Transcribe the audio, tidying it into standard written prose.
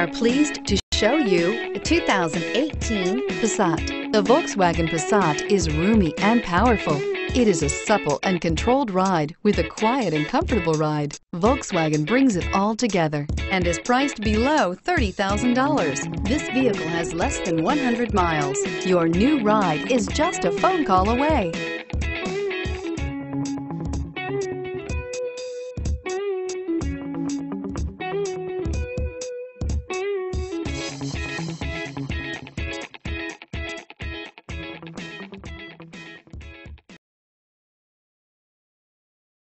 are pleased to show you a 2018 Passat. The Volkswagen Passat is roomy and powerful. It is a supple and controlled ride with a quiet and comfortable ride. Volkswagen brings it all together and is priced below $30,000. This vehicle has less than 100 miles. Your new ride is just a phone call away.